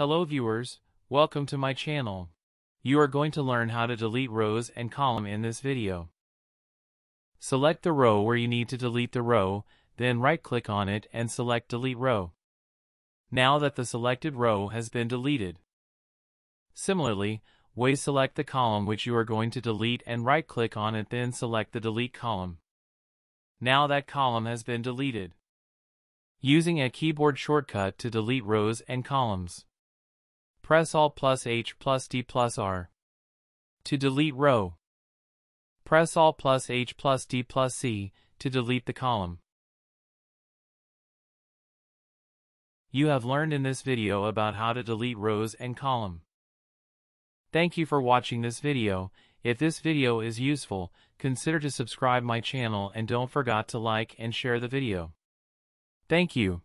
Hello viewers, welcome to my channel. You are going to learn how to delete rows and column in this video. Select the row where you need to delete the row, then right-click on it and select Delete Row. Now that the selected row has been deleted. Similarly, select the column which you are going to delete and right-click on it, then select the Delete column. Now that column has been deleted. Using a keyboard shortcut to delete rows and columns. Press Alt plus H plus D plus R. To delete row. Press Alt plus H plus D plus C to delete the column. You have learned in this video about how to delete rows and column. Thank you for watching this video. If this video is useful, consider to subscribe my channel and don't forget to like and share the video. Thank you.